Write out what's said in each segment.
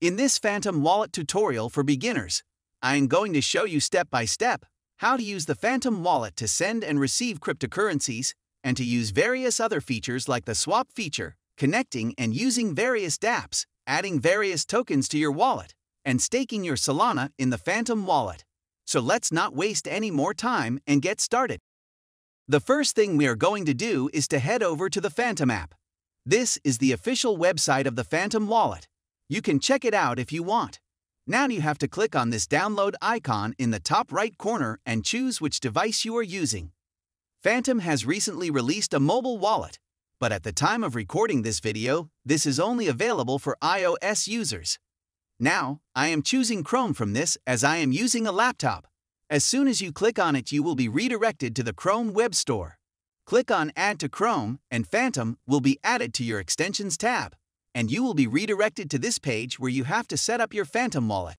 In this Phantom Wallet tutorial for beginners, I am going to show you step by step how to use the Phantom Wallet to send and receive cryptocurrencies and to use various other features like the swap feature, connecting and using various dApps, adding various tokens to your wallet, and staking your Solana in the Phantom Wallet. So let's not waste any more time and get started. The first thing we are going to do is to head over to the Phantom app. This is the official website of the Phantom Wallet. You can check it out if you want. Now you have to click on this download icon in the top right corner and choose which device you are using. Phantom has recently released a mobile wallet, but at the time of recording this video, this is only available for iOS users. Now, I am choosing Chrome from this as I am using a laptop. As soon as you click on it, you will be redirected to the Chrome Web Store. Click on Add to Chrome, and Phantom will be added to your Extensions tab, and you will be redirected to this page where you have to set up your Phantom wallet.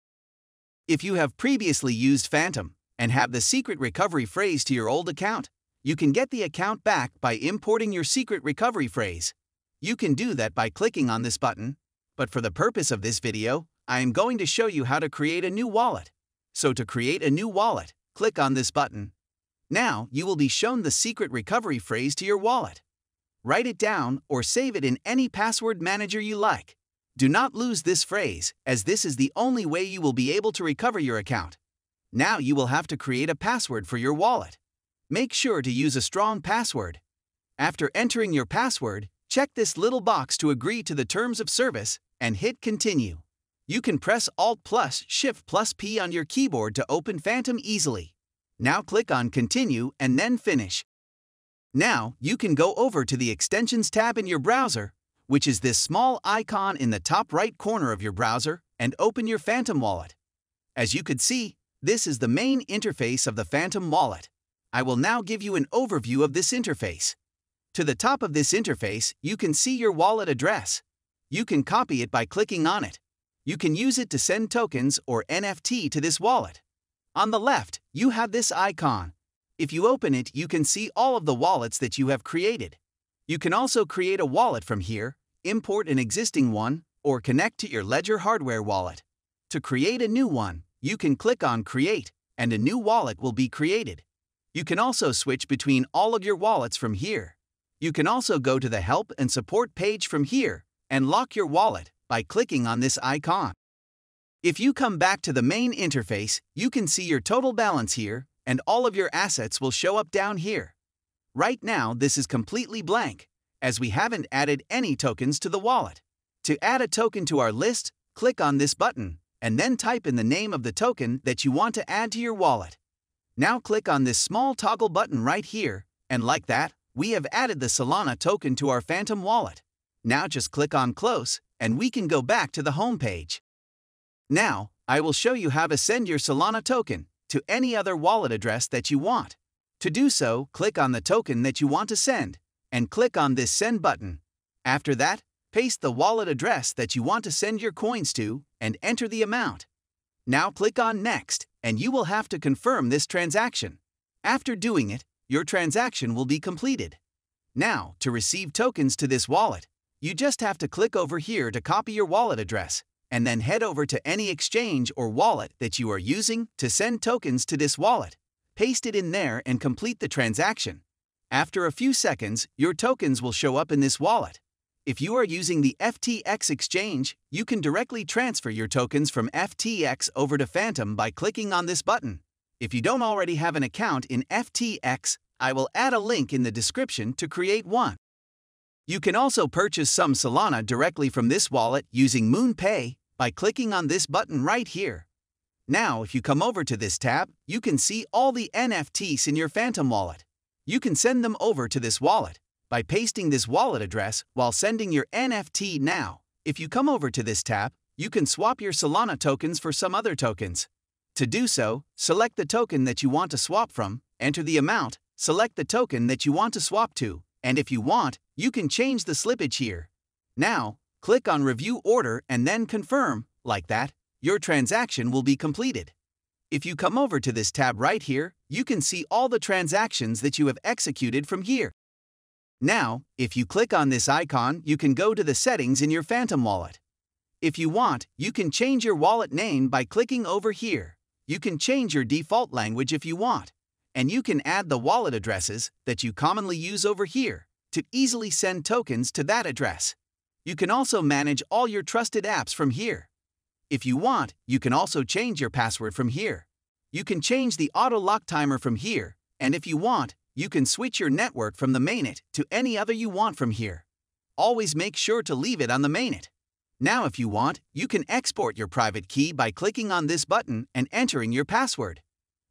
If you have previously used Phantom and have the secret recovery phrase to your old account, you can get the account back by importing your secret recovery phrase. You can do that by clicking on this button, but for the purpose of this video, I am going to show you how to create a new wallet. So to create a new wallet, click on this button. Now you will be shown the secret recovery phrase to your wallet. Write it down or save it in any password manager you like. Do not lose this phrase, as this is the only way you will be able to recover your account. Now you will have to create a password for your wallet. Make sure to use a strong password. After entering your password, check this little box to agree to the terms of service and hit continue. You can press Alt plus Shift plus P on your keyboard to open Phantom easily. Now click on continue and then finish. Now, you can go over to the Extensions tab in your browser, which is this small icon in the top right corner of your browser, and open your Phantom Wallet. As you could see, this is the main interface of the Phantom Wallet. I will now give you an overview of this interface. To the top of this interface, you can see your wallet address. You can copy it by clicking on it. You can use it to send tokens or NFT to this wallet. On the left, you have this icon. If you open it, you can see all of the wallets that you have created. You can also create a wallet from here, import an existing one, or connect to your Ledger hardware wallet. To create a new one, you can click on Create, and a new wallet will be created. You can also switch between all of your wallets from here. You can also go to the Help and Support page from here and lock your wallet by clicking on this icon. If you come back to the main interface, you can see your total balance here, and all of your assets will show up down here. Right now, this is completely blank, as we haven't added any tokens to the wallet. To add a token to our list, click on this button, and then type in the name of the token that you want to add to your wallet. Now click on this small toggle button right here, and like that, we have added the Solana token to our Phantom wallet. Now just click on Close, and we can go back to the home page. Now, I will show you how to send your Solana token to any other wallet address that you want. To do so, click on the token that you want to send, and click on this Send button. After that, paste the wallet address that you want to send your coins to, and enter the amount. Now click on Next, and you will have to confirm this transaction. After doing it, your transaction will be completed. Now, to receive tokens to this wallet, you just have to click over here to copy your wallet address, and then head over to any exchange or wallet that you are using to send tokens to this wallet. Paste it in there and complete the transaction. After a few seconds, your tokens will show up in this wallet. If you are using the FTX exchange, you can directly transfer your tokens from FTX over to Phantom by clicking on this button. If you don't already have an account in FTX, I will add a link in the description to create one. You can also purchase some Solana directly from this wallet using Moon Pay by clicking on this button right here. Now, if you come over to this tab, you can see all the NFTs in your Phantom wallet. You can send them over to this wallet by pasting this wallet address while sending your NFT now. If you come over to this tab, you can swap your Solana tokens for some other tokens. To do so, select the token that you want to swap from, enter the amount, select the token that you want to swap to, and if you want, you can change the slippage here. Now, click on Review Order and then Confirm. Like that, your transaction will be completed. If you come over to this tab right here, you can see all the transactions that you have executed from here. Now, if you click on this icon, you can go to the settings in your Phantom wallet. If you want, you can change your wallet name by clicking over here. You can change your default language if you want, and you can add the wallet addresses that you commonly use over here to easily send tokens to that address. You can also manage all your trusted apps from here. If you want, you can also change your password from here. You can change the auto lock timer from here, and if you want, you can switch your network from the mainnet to any other you want from here. Always make sure to leave it on the mainnet. Now if you want, you can export your private key by clicking on this button and entering your password.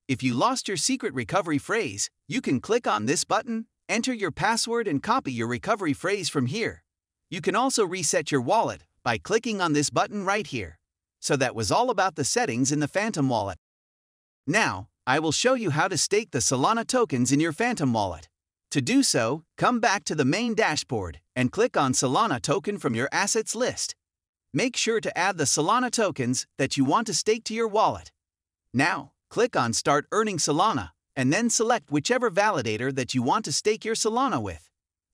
If you lost your secret recovery phrase, you can click on this button, enter your password and copy your recovery phrase from here. You can also reset your wallet by clicking on this button right here. So that was all about the settings in the Phantom Wallet. Now, I will show you how to stake the Solana tokens in your Phantom Wallet. To do so, come back to the main dashboard and click on Solana token from your assets list. Make sure to add the Solana tokens that you want to stake to your wallet. Now, click on Start Earning Solana and then select whichever validator that you want to stake your Solana with.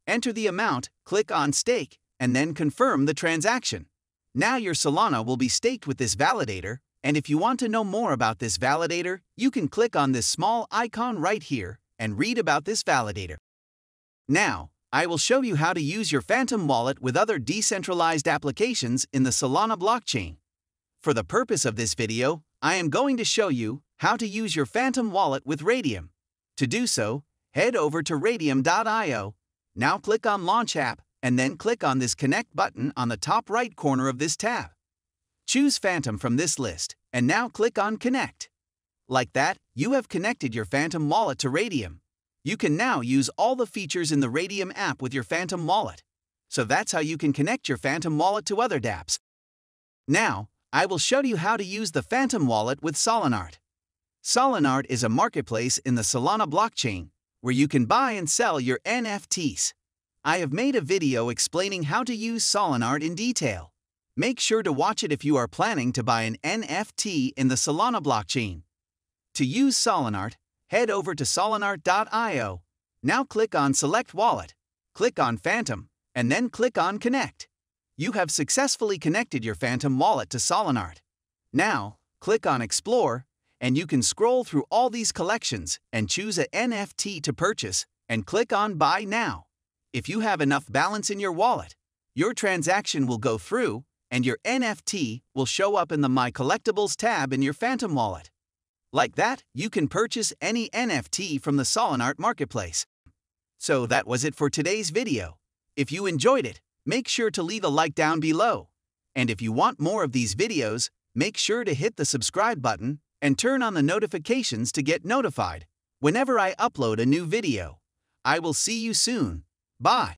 Enter the amount, click on Stake, and then confirm the transaction. Now your Solana will be staked with this validator, and if you want to know more about this validator, you can click on this small icon right here and read about this validator. Now, I will show you how to use your Phantom Wallet with other decentralized applications in the Solana blockchain. For the purpose of this video, I am going to show you how to use your Phantom Wallet with Raydium. To do so, head over to raydium.io. Now click on Launch App, and then click on this Connect button on the top right corner of this tab. Choose Phantom from this list, and now click on Connect. Like that, you have connected your Phantom Wallet to Raydium. You can now use all the features in the Raydium app with your Phantom Wallet. So that's how you can connect your Phantom Wallet to other dApps. Now, I will show you how to use the Phantom Wallet with Solanart. Solanart is a marketplace in the Solana blockchain, where you can buy and sell your NFTs. I have made a video explaining how to use Solanart in detail. Make sure to watch it if you are planning to buy an NFT in the Solana blockchain. To use Solanart, head over to solanart.io. Now click on Select Wallet, click on Phantom, and then click on Connect. You have successfully connected your Phantom Wallet to Solanart. Now, click on Explore, and you can scroll through all these collections and choose an NFT to purchase and click on Buy Now. If you have enough balance in your wallet, your transaction will go through and your NFT will show up in the My Collectibles tab in your Phantom Wallet. Like that, you can purchase any NFT from the Solanart marketplace. So that was it for today's video. If you enjoyed it, make sure to leave a like down below. And if you want more of these videos, make sure to hit the subscribe button and turn on the notifications to get notified whenever I upload a new video. I will see you soon. Bye.